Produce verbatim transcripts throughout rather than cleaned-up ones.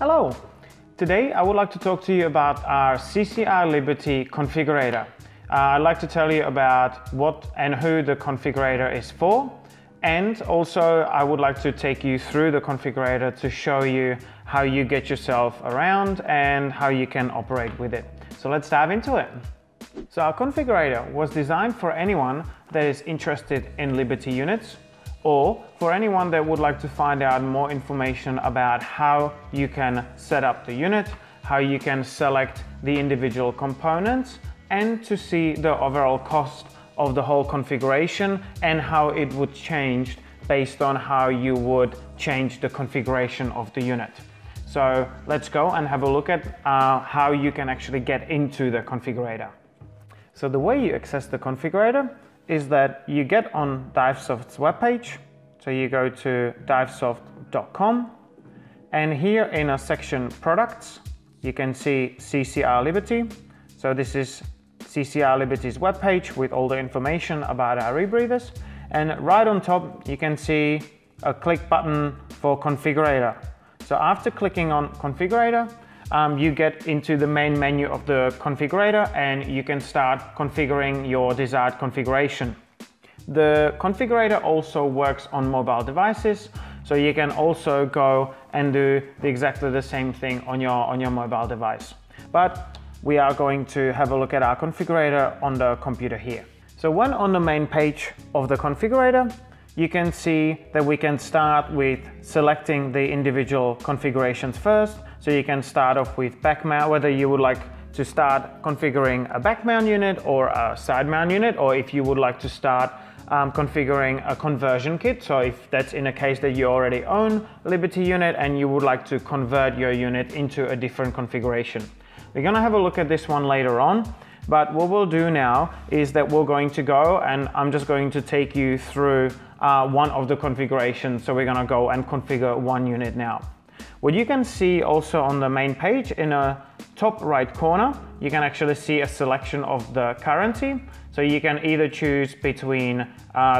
Hello! Today I would like to talk to you about our C C R Liberty Configurator. Uh, I'd like to tell you about what and who the configurator is for, and also I would like to take you through the configurator to show you how you get yourself around and how you can operate with it. So let's dive into it. So our configurator was designed for anyone that is interested in Liberty units, or for anyone that would like to find out more information about how you can set up the unit, how you can select the individual components, and to see the overall cost of the whole configuration and how it would change based on how you would change the configuration of the unit. So let's go and have a look at uh, how you can actually get into the configurator. So the way you access the configurator is that you get on DiveSoft's webpage. So you go to divesoft dot com, and here in a section products, you can see C C R Liberty. So this is C C R Liberty's webpage with all the information about our rebreathers. And right on top, you can see a click button for configurator. So after clicking on configurator, Um, you get into the main menu of the configurator and you can start configuring your desired configuration. The configurator also works on mobile devices, so you can also go and do exactly the same thing on your, on your mobile device. But we are going to have a look at our configurator on the computer here. So when on the main page of the configurator, you can see that we can start with selecting the individual configurations first. So you can start off with back mount, whether you would like to start configuring a back mount unit or a side mount unit, or if you would like to start um, configuring a conversion kit. So if that's in a case that you already own Liberty unit and you would like to convert your unit into a different configuration. We're gonna have a look at this one later on, but what we'll do now is that we're going to go and I'm just going to take you through uh, one of the configurations. So we're gonna go and configure one unit now. What you can see also on the main page in a top right corner, you can actually see a selection of the currency. So you can either choose between uh,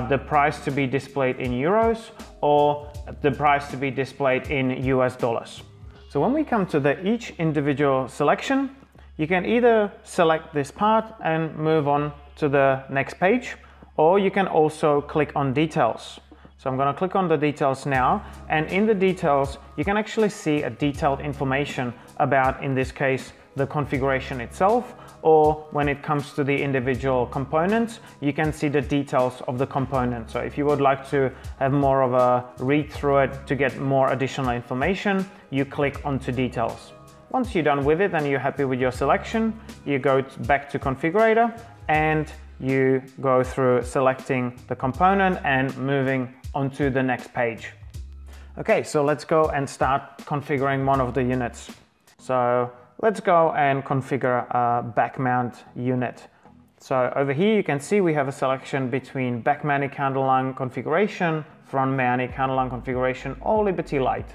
the price to be displayed in euros or the price to be displayed in U S dollars. So when we come to the each individual selection, you can either select this part and move on to the next page, or you can also click on details. So I'm going to click on the details now, and in the details you can actually see a detailed information about, in this case, the configuration itself, or when it comes to the individual components, you can see the details of the component. So if you would like to have more of a read through it to get more additional information, you click onto details. Once you're done with it and you're happy with your selection, you go back to configurator and you go through selecting the component and moving onto the next page. Okay, so let's go and start configuring one of the units. So let's go and configure a back mount unit. So over here you can see we have a selection between back mounted counterline configuration, front mounted counterline configuration, or Liberty Lite.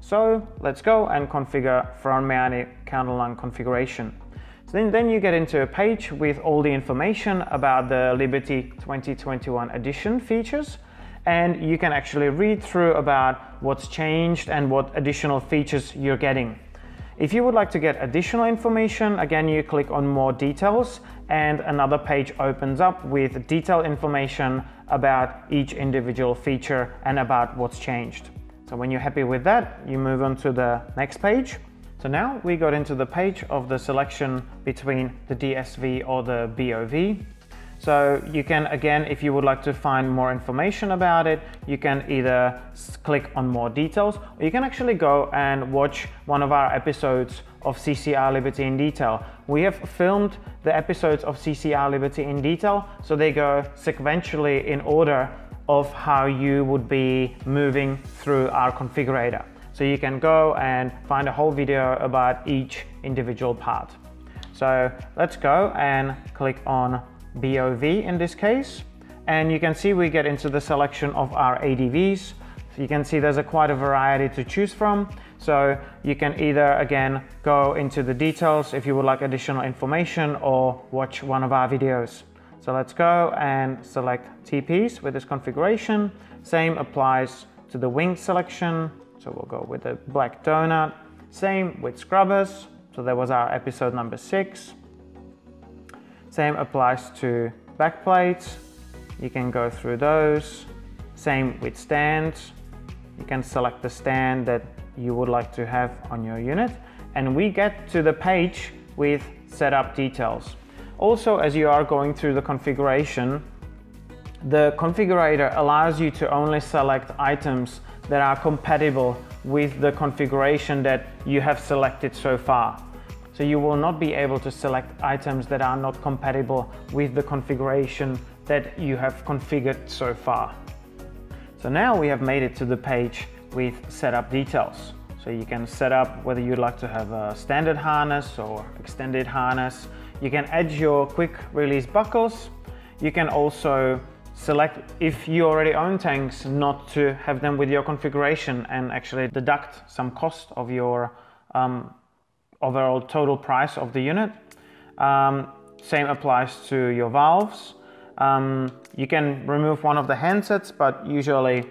So let's go and configure front mounted counterline configuration. Then, then you get into a page with all the information about the Liberty twenty twenty-one edition features, and you can actually read through about what's changed and what additional features you're getting. If you would like to get additional information, again you click on more details and another page opens up with detailed information about each individual feature and about what's changed. So when you're happy with that, you move on to the next page. So now we got into the page of the selection between the D S V or the B O V. So you can, again, if you would like to find more information about it, you can either click on more details, or you can actually go and watch one of our episodes of C C R Liberty in detail. We have filmed the episodes of C C R Liberty in detail, so they go sequentially in order of how you would be moving through our configurator. So you can go and find a whole video about each individual part. So let's go and click on B O V in this case. And you can see we get into the selection of our A D Vs. So you can see there's a quite a variety to choose from. So you can either, again, go into the details if you would like additional information or watch one of our videos. So let's go and select T Ps with this configuration. Same applies to the wing selection. So we'll go with the black donut, Same with scrubbers. So that was our episode number six. Same applies to backplates. You can go through those. Same with stands. You can select the stand that you would like to have on your unit. And we get to the page with setup details. Also, as you are going through the configuration, the configurator allows you to only select items that are compatible with the configuration that you have selected so far. So you will not be able to select items that are not compatible with the configuration that you have configured so far. So now we have made it to the page with setup details. So you can set up whether you'd like to have a standard harness or extended harness. You can add your quick release buckles. You can also select, if you already own tanks, not to have them with your configuration and actually deduct some cost of your um, overall total price of the unit. Um, same applies to your valves. Um, you can remove one of the handsets, but usually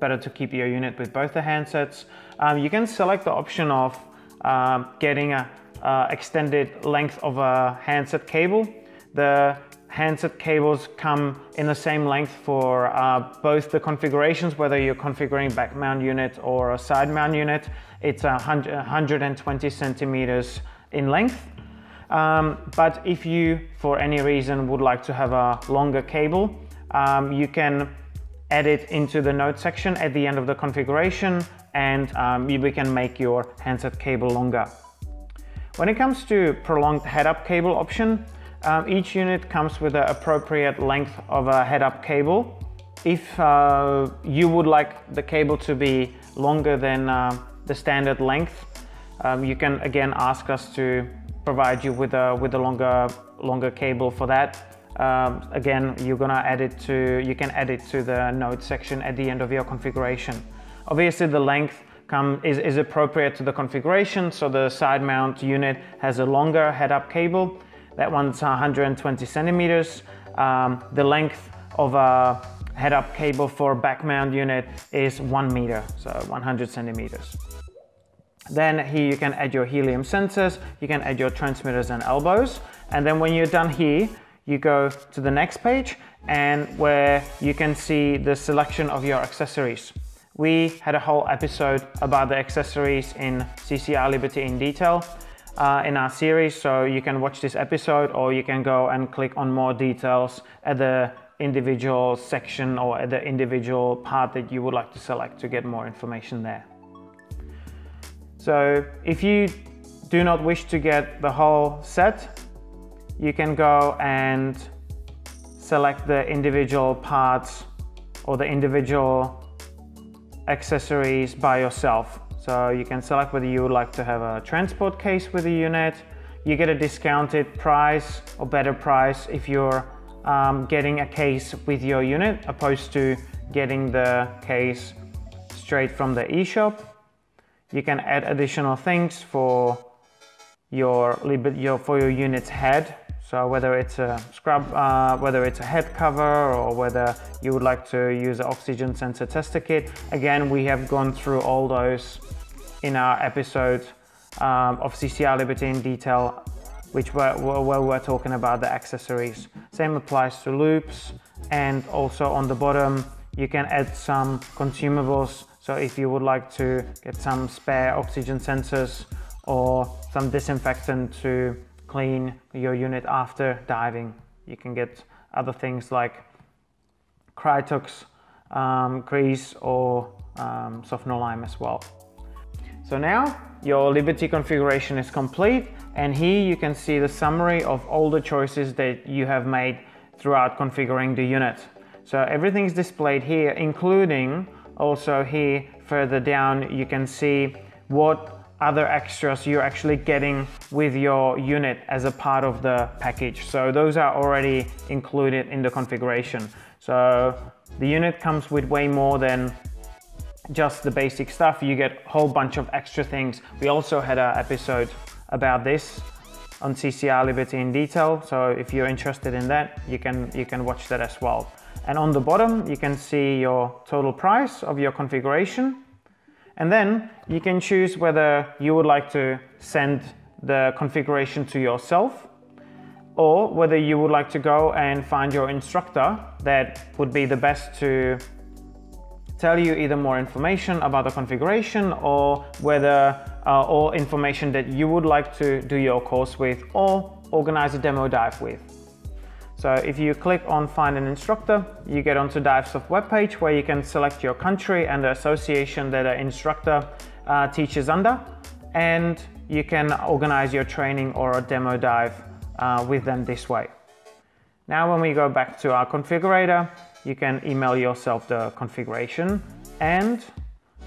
better to keep your unit with both the handsets. Um, you can select the option of uh, getting a uh, extended length of a handset cable. The handset cables come in the same length for uh, both the configurations, whether you're configuring back mount unit or a side mount unit. It's one hundred twenty centimeters in length. Um, but if you, for any reason, would like to have a longer cable, um, you can add it into the note section at the end of the configuration, and um, you can make your handset cable longer. When it comes to prolonged head-up cable option, um, each unit comes with the appropriate length of a head-up cable. If uh, you would like the cable to be longer than uh, the standard length, um, you can again ask us to provide you with a with a longer longer cable for that. Um, again, you're gonna add it to you can add it to the note section at the end of your configuration. Obviously, the length come is, is appropriate to the configuration, so the side mount unit has a longer head-up cable. That one's one hundred twenty centimeters. Um, the length of a head-up cable for back mount unit is one meter, so one hundred centimeters. Then here you can add your helium sensors, you can add your transmitters and elbows, and then when you're done here, you go to the next page and where you can see the selection of your accessories. We had a whole episode about the accessories in C C R Liberty in detail uh, in our series, so you can watch this episode or you can go and click on more details at the individual section or at the individual part that you would like to select to get more information there. So if you do not wish to get the whole set, you can go and select the individual parts or the individual accessories by yourself. So you can select whether you would like to have a transport case with the unit. You get a discounted price or better price if you're um, getting a case with your unit, opposed to getting the case straight from the eShop. You can add additional things for your, your for your unit's head. So whether it's a scrub, uh, whether it's a head cover, or whether you would like to use an oxygen sensor tester kit. Again, we have gone through all those in our episode um, of C C R Liberty in detail, which were, were, where we're talking about the accessories. Same applies to loops, and also on the bottom, you can add some consumables. So if you would like to get some spare oxygen sensors or some disinfectant to clean your unit after diving, you can get other things like Krytox um, grease or um, Sofnolime as well. So now your Liberty configuration is complete, and here you can see the summary of all the choices that you have made throughout configuring the unit. So everything's displayed here, including also here further down you can see what other extras you're actually getting with your unit as a part of the package. So those are already included in the configuration. So the unit comes with way more than just the basic stuff. You get a whole bunch of extra things. We also had an episode about this on C C R Liberty in detail. So if you're interested in that, you can, you can watch that as well. And on the bottom, you can see your total price of your configuration. And then you can choose whether you would like to send the configuration to yourself or whether you would like to go and find your instructor that would be the best to tell you either more information about the configuration or whether uh, or information that you would like to do your course with or organize a demo dive with. So if you click on find an instructor, you get onto DiveSoft webpage where you can select your country and the association that an instructor uh, teaches under, and you can organize your training or a demo dive uh, with them this way. Now when we go back to our configurator, you can email yourself the configuration, and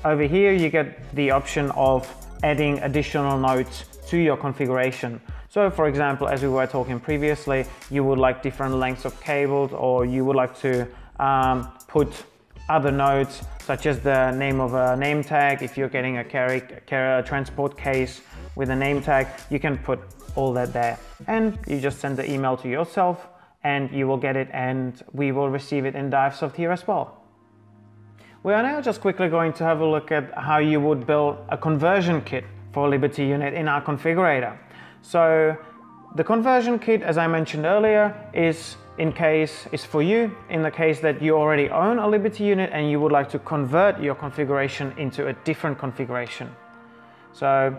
over here you get the option of adding additional notes to your configuration. So for example, as we were talking previously, you would like different lengths of cables, or you would like to um, put other notes such as the name of a name tag. If you're getting a carry, carry transport case with a name tag, you can put all that there. And you just send the email to yourself and you will get it, and we will receive it in DiveSoft here as well. We are now just quickly going to have a look at how you would build a conversion kit for Liberty Unit in our configurator. So the conversion kit, as I mentioned earlier, is in case is for you in the case that you already own a Liberty unit and you would like to convert your configuration into a different configuration. So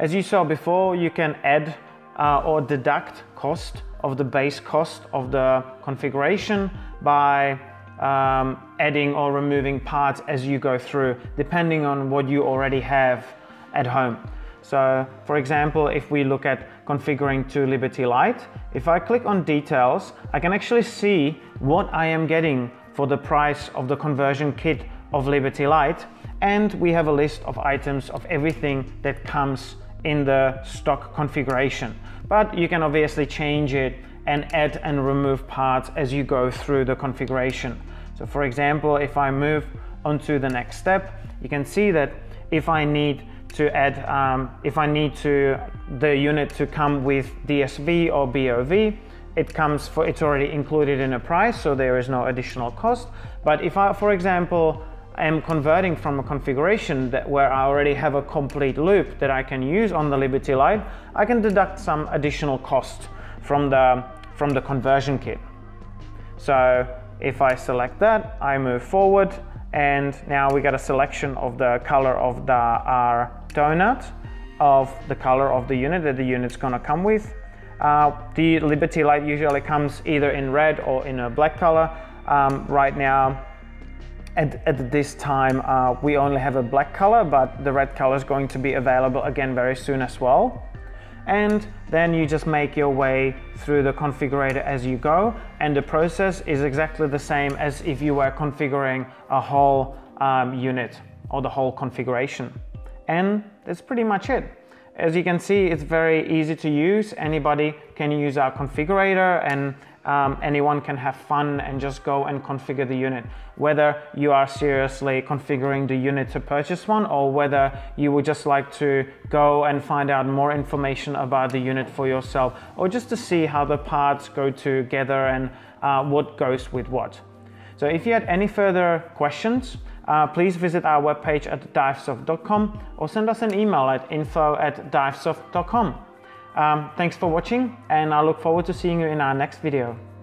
as you saw before, you can add uh, or deduct cost of the base cost of the configuration by um, adding or removing parts as you go through, depending on what you already have at home. So for example, if we look at configuring to Liberty Lite, if I click on details, I can actually see what I am getting for the price of the conversion kit of Liberty Lite. And we have a list of items of everything that comes in the stock configuration. But you can obviously change it and add and remove parts as you go through the configuration. So for example, if I move onto the next step, you can see that if I need to add, um, if I need to the unit to come with D S V or B O V, it comes for, it's already included in a price, so there is no additional cost. But if I, for example, am converting from a configuration that where I already have a complete loop that I can use on the Liberty Lite, I can deduct some additional cost from the, from the conversion kit. So if I select that, I move forward, and now we got a selection of the color of the, our donut, of the color of the unit that the unit's gonna come with. Uh, the Liberty Lite usually comes either in red or in a black color. Um, right now, at, at this time, uh, we only have a black color, but the red color is going to be available again very soon as well. And then you just make your way through the configurator as you go, and the process is exactly the same as if you were configuring a whole um, unit or the whole configuration. And that's pretty much it. As you can see, it's very easy to use. Anybody can use our configurator, and um, anyone can have fun and just go and configure the unit, whether you are seriously configuring the unit to purchase one or whether you would just like to go and find out more information about the unit for yourself, or just to see how the parts go together and uh, what goes with what. So if you had any further questions, Uh, please visit our webpage at divesoft dot com or send us an email at info at divesoft dot com. Um, thanks for watching, and I look forward to seeing you in our next video.